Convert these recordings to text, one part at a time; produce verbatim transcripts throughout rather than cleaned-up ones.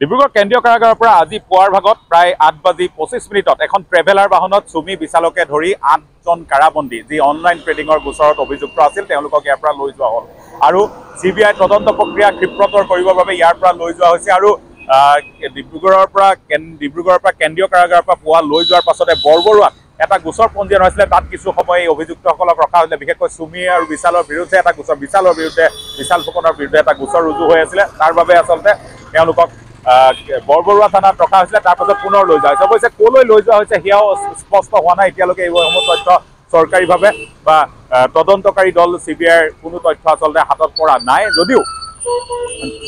Dibrugarh Kendio Karagarar pora aji puar bhagot pray eight baji twenty-five minitot ekhon traveler bahonot Sumi Bishaloke dhori eight jon karabondi ji online trading or gusorot obhijukto asil teolokok iar pora loi jua hol aru C B I todonto prokriya khipprotor koribor babe iar pora loi jua hoise aru Dibrugarhor pora ken Dibrugarhor pora Kendio Karagarar pora puar loi juar pasote borboruak eta gusor ponjiyan hoisile tat kichu homoy obhijukto holok rakha hoile bikhekkoi Sumi aru Bishalor biruddhe eta gusor Bishalor biruddhe Bishal pokonar biruddhe eta gusor ruju hoi asile tar babe asolte teolokok Borbarua থানাত ৰখা হৈছিল তাৰ পাছত পুনৰ লৈ যায় হৈছে কোলৈ লৈ যোৱা হৈছে হিয়া স্পষ্ট হোৱা নাই এতিয়ালৈকে এই সমস্ত তথ্য সরকারিভাৱে বা তদন্তকাৰী দল সিবিআইৰ কোনো তথ্য আচলতে হাতত পৰা নাই যদিও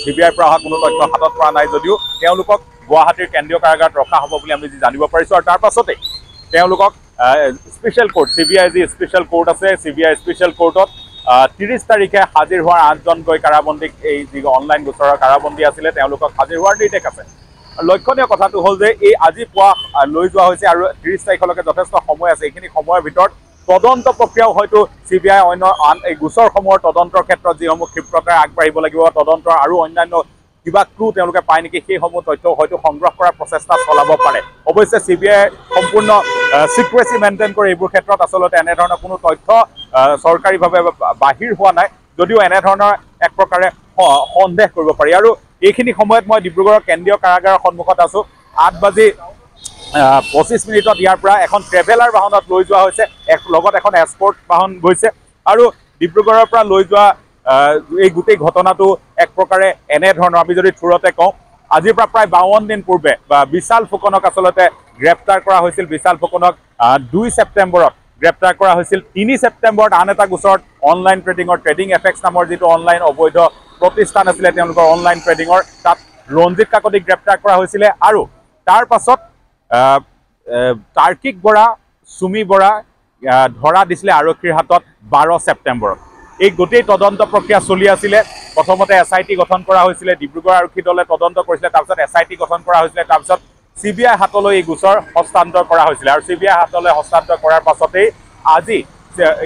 সিবিআইৰ পৰা কোনো তথ্য হাতত পৰা নাই যদিও তেওঁলোকক গুৱাহাটীৰ কেন্দ্ৰীয় কাৰাগাৰত ৰখা হ'ব বুলি আমি জানিব পাৰিছো আৰু তাৰ পাছতে তেওঁলোকক স্পেশাল কোর্ট সিবিআই জি স্পেশাল কোর্ট আছে সিবিআই স্পেশাল কোর্টত ত্ৰিশ তারিখে হাজির হওয়ার আটজন গৈ কারাবন্দী এই যে অনলাইন গোচৰৰ কারাবন্দী আছিল তেওঁলোকক হাজির হওয়ার নিৰ্দেশ আছে লক্ষণীয় কথাটো হল যে এই আজি পোৱা লৈ যোৱা হৈছে আৰু ত্ৰিশ তাৰিখলৈকে যথেষ্ট সময় আছে এইখিনি সময়ৰ ভিতৰত তদন্ত প্ৰক্ৰিয়াও হয়তো সিবিআই অন্য এই গোচৰ সমূহৰ তদন্তৰ ক্ষেত্ৰত যি সমূহ ক্ষিপ্ৰতাৰে আগবাঢ়িব লাগিব তদন্ত আৰু অন্যান্য কিবা ক্লু তেওঁলোকে পায় নেকি সেই সমূহ তথ্য হয়তো সংগ্ৰহ কৰাৰ প্ৰচেষ্টা চলাব পাৰে অৱশ্যে সিবিআই সম্পূৰ্ণ সিক্ৰেসি মেইনটেইন কৰে এইবোৰ ক্ষেত্ৰত আচলতে এনে ধৰণৰ কোনো তথ্য সরকারিভাবে বাহির হওয়া নাই যদিও এনে ধরনের এক প্রকারে সন্দেহ করব পারি আর এইখিনি সময়ত মই ডিব্ৰুগড় কেন্দ্রীয় কারাগারের সম্মুখত আছো আট বাজি পঁচিশ মিনিটত ইয়াৰ পৰা এখন ট্ৰেভেলাৰ বাহনত লৈ যোৱা হৈছে এক লগত এখন এস্কৰ্ট বাহন গৈছে আৰু ডিব্ৰুগড়ৰ পৰা লৈ যোৱা এই গোটেই ঘটনাটো এক প্রকারে এনে ধৰণৰ আমি যদি থুৰতে কওঁ আজিৰ পৰা প্ৰায় বাৱন দিন পূৰ্বে বিশাল ফুকনক আচলতে গ্ৰেপ্তাৰ কৰা হৈছিল বিশাল ফুকনক দুই ছেপ্টেম্বৰত গ্ৰেপ্তাৰ কৰা হৈছিল তিনি ছেপ্টেম্বৰত আন এটা গোচৰত অনলাইন ট্ৰেডিঙৰ ট্ৰেডিং এফেক্স নামৰ যেটো অনলাইন অবৈধ প্ৰতিষ্ঠান আছিল তেওঁলোকৰ অনলাইন ট্ৰেডিঙৰ তাত ৰঞ্জিত কাকতি গ্ৰেপ্তাৰ কৰা হৈছিল আৰু তাৰ পাছত তাৰ্কিক বৰা সুমি বৰা ধৰা দিছিল আৰক্ষীৰ হাতত বাৰ ছেপ্টেম্বৰত এই গোটেই তদন্ত প্ৰক্ৰিয়া চলি আছিল প্ৰথমতে এসআইটি গঠন কৰা হৈছিল ডিব্ৰুগড় আৰক্ষী দলে তদন্ত কৰিছিল তাৰ পাছত এসআইটি গঠন কৰা হৈছিল তাৰ পাছত সিবিআই হাতলৈ এই গোচৰ হস্তান্তৰ কৰা হৈছিল আৰু সিবিআই হাতলৈ হস্তান্তৰ কৰাৰ পাছতেই আজি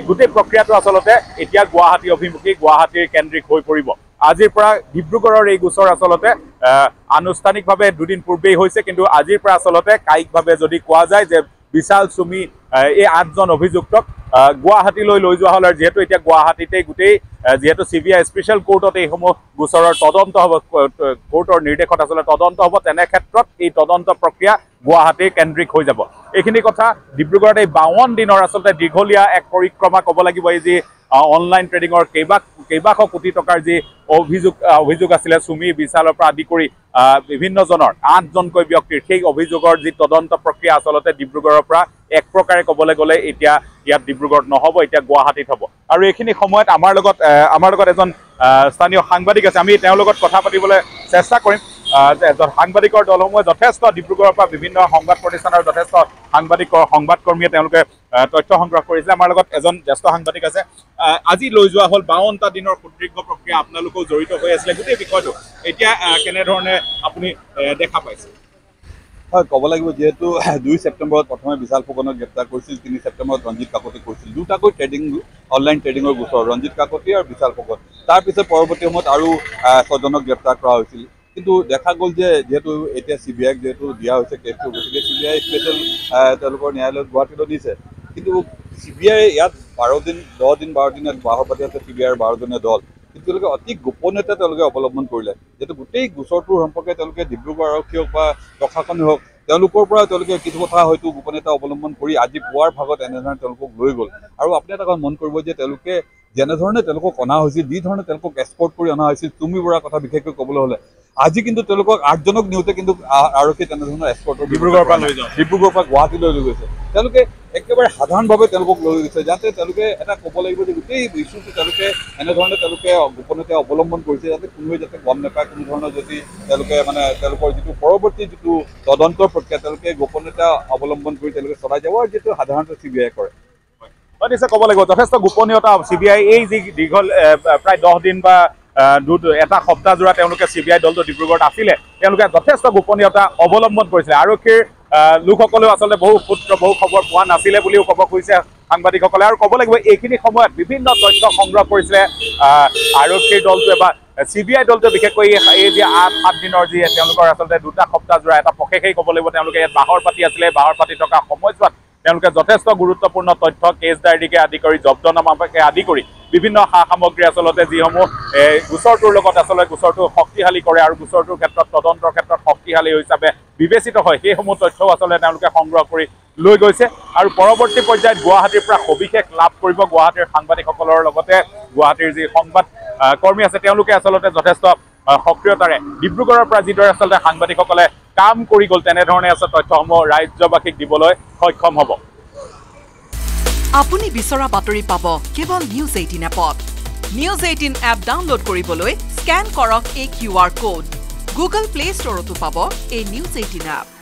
গোটেই প্ৰক্ৰিয়াটো আচলতে এতিয়া গুৱাহাটী অভিমুখী গুৱাহাটীৰ কেন্দ্ৰিক হৈ পৰিব আজিৰ পৰা ডিব্ৰুগড়ৰ এই গোচৰ আচলতে আনুষ্ঠানিকভাৱে দুদিন পূৰ্বেই হৈছে কিন্তু আজিৰ পৰা আচলতে কায়িকভাৱে যদি কোৱা যায় যে বিশাল সুমি এই আঠজন অভিযুক্তক গুৱাহাটীলৈ লৈ যোৱা হ'ল আৰু যেহেতু এতিয়া গুৱাহাটীতে গোটেই যেহেতু সিবিআই স্পেশাল কোর্টত এই সমূহ গোচৰৰ তদন্ত হ'ব কোর্টৰ নিৰ্দেশত আচলতে তদন্ত হ'ব তেনে ক্ষেত্ৰত এই তদন্ত প্ৰক্ৰিয়া গুৱাহাটীৰ কেন্দ্ৰিক হৈ যাব এইখিনি কথা ডিব্ৰুগড়ত এই বাৱন দিনৰ আচলতে দীঘলীয়া এক পৰিক্ৰমা ক'ব লাগিব এই যি অনলাইন ট্ৰেডিঙৰ কেইবা কেইবাশ কোটি টকাৰ যি অভিযোগ অভিযোগ আছিলে সুমি বিশালৰ পৰা আদি কৰি বিভিন্নজনৰ আঠজনকৈ ব্যক্তিৰ সেই অভিযোগৰ যি তদন্ত প্ৰক্ৰিয়া আচলতে ডিব্ৰুগড়ৰ পৰা এক প্ৰকাৰে ক'বলৈ গ'লে এতিয়া ইয়াত ডিব্ৰুগড়ত নহ'ব এতিয়া গুৱাহাটীত হ'ব আৰু এইখিনি সময়ত আমাৰ লগত আমাৰ লগত এজন স্থানীয় সাংবাদিক আছে আমি তেওঁৰ লগত কথা পাতিবলৈ চেষ্টা কৰিম সাংবাদিকৰ দলসমূহে যথেষ্ট ডিব্ৰুগড়ৰ পৰা বিভিন্ন সংবাদ প্ৰতিষ্ঠানৰ যথেষ্ট সাংবাদিকৰ সংবাদকৰ্মীয়ে তেওঁলোকে তথ্য সংগ্ৰহ কৰিছিল আমাৰ লগত এজন জ্যেষ্ঠ সাংবাদিক আছে আজি লৈ যোৱা হ'ল বাৱনটা দিনৰ সুদীৰ্ঘ প্ৰক্ৰিয়া আপোনালোকেও জড়িত হৈ আছিলে গোটেই বিষয়টো এতিয়া কেনেধৰণে আপুনি দেখা পাইছে হয় ক'ব লাগিব যেহেতু দুই ছেপ্টেম্বৰত প্ৰথমে বিশাল ফুকনক গ্ৰেপ্তাৰ কৰিছিল তিনি ছেপ্টেম্বৰত ৰঞ্জিত কাকতি কৰিছিল দুটাকৈ ট্ৰেডিং অনলাইন ট্ৰেডিঙৰ গোচৰ ৰঞ্জিত কাকতি আৰু বিশাল ফুকন তাৰপিছত পৰৱৰ্তী সময়ত আৰু ছজনক গ্ৰেপ্তাৰ কৰা হৈছিল কিন্তু দেখা গ'ল যে যেহেতু এতিয়া সি বি আইক যেহেতু দিয়া হৈছে কেছটো গতিকে সি বি আই স্পেচিয়েল তেওঁলোকৰ ন্যায়ালয়ত গুৱাহাটীলৈ দিছে কিন্তু সি বি আই ইয়াত বাৰ দিন দহ দিন বাৰ দিন ইয়াত বাহ পাতি আছে সি বি আইৰ বাৰজনীয়া দল কিন্তু তেওঁলোকে অতি গোপনীয়তা তেওঁলোকে অৱলম্বন কৰিলে যিহেতু গোটেই গোচৰটোৰ সম্পৰ্কে তেওঁলোকে ডিব্ৰুগড় আৰক্ষী হওক বা প্ৰশাসনে হওক তেওঁলোকৰ পৰা তেওঁলোকে কিছু কথা হয়তো গোপনীয়তা অৱলম্বন কৰি আজি পুৱাৰ ভাগত এনেধৰণে তেওঁলোকক লৈ গ'ল আৰু আপুনি এটা কথা মন কৰিব যে তেওঁলোকে যেনেধৰণে তেওঁলোকক অনা হৈছিল যিধৰণে তেওঁলোকক এস্কৰ্ট কৰি অনা হৈছিল তুমি বৰা কথা বিশেষকৈ ক'বলৈ হ'লে আজি কিন্তু তেওঁলোকক আঠজনক নিওঁতে কিন্তু আৰক্ষী তেনেধৰণৰ এস্কৰ্ট ডিব্ৰুগড়ৰ পৰা লৈ যাওঁ ডিব্ৰুগড়ৰ পৰা গুৱাহাটীলৈ লৈ গৈছে তেওঁলোকে একেবাৰে সাধাৰণভাৱে তেওঁলোকক লৈ গৈছে যাতে তেওঁলোকে এটা ক'ব লাগিব যে গোটেই ইছ্যুটো তেওঁলোকে এনেধৰণে তেওঁলোকে গোপনীয়তা অৱলম্বন কৰিছে যাতে কোনোৱে যাতে গম নাপায় কোনো ধৰণৰ যদি তেওঁলোকে মানে তেওঁলোকৰ যিটো পৰৱৰ্তী যিটো তদন্ত প্ৰক্ৰিয়া তেওঁলোকে গোপনীয়তা অৱলম্বন কৰি তেওঁলোকে চলাই যাব আৰু যিটো সাধাৰণতে চি বি আই কৰে হয় নিশ্চয় ক'ব লাগিব যথেষ্ট গোপনীয়তা চি বি আই এই যি দীঘল প্ৰায় দহ দিন বা দুটো এটা সপ্তাহ জোড়া সিবিআই দলটো ডিব্ৰুগড়ত আছিলে যথেষ্ট গোপনীয়তা অৱলম্বন কৰিছিল আৰক্ষীৰ লোকসকলেও আচলতে বহু সূত্ৰ বহু খবৰ পোৱা নাছিলে বুলিও ক'ব খুজিছে সাংবাদিকসকলে আৰু ক'ব লাগিব এইখিনি সময়ত বিভিন্ন তথ্য সংগ্ৰহ কৰিছিলে আৰক্ষীৰ দলটোৱে বা C B I দলটো বিশেষকৈ এই যে সাত দিনৰ যে তেওঁলোকৰ আসলে দুটা সপ্তাহ জৰা এটা পকেখেই ক'ব লাগিব তেওঁলোকে ইয়াত বাহৰ পাতি আছিলে বাহৰ পাতি থকা সময়ছোৱাত তেওঁলোকে যথেষ্ট গুৰুত্বপূৰ্ণ তথ্য কেছ ডায়েৰীকে আদি কৰি জব্দনামাকে আদি কৰি বিভিন্ন সা সামগ্ৰী আসলতে যিসমূহ গুচৰটোৰ লগত আসলে গুচৰটো শক্তিশালী কৰে আৰু গুচৰটোৰ ক্ষেত্ৰত তদন্তৰ ক্ষেত্ৰত শক্তিশালী হিচাপে বিবেচিত হয় সেইসমূহ তথ্য আসলে তেওঁলোকে সংগ্ৰহ কৰি লৈ গৈছে আৰু পৰৱৰ্তী পৰ্যায়ত গুৱাহাটীৰ পৰা সবিশেষ লাভ কৰিব গুৱাহাটীৰ সাংবাদিকসকলৰ লগতে গুৱাহাটীৰ যি সংবাদ কৰ্মী আছে তেওঁলোকে আসলতে যথেষ্ট সক্ৰিয়তাৰে ডিব্ৰুগড়ৰ পৰা যিদৰে আসলতে সাংবাদিকসকলে কাম কৰি গল তেনে ধৰণে আছে তথ্যসমূহ ৰাজ্যবাসীক দিবলৈ সক্ষম হ'ব। আপুনি বিচৰা বাতৰি পাব কেৱল নিউজ এইটিন এপত। নিউজ এইটিন এপ ডাউনলোড কৰিবলৈ স্ক্যান কৰক এই কিউআৰ কোড। গুগল প্লে ষ্টৰতো পাব এই নিউজ এইটিন এপ।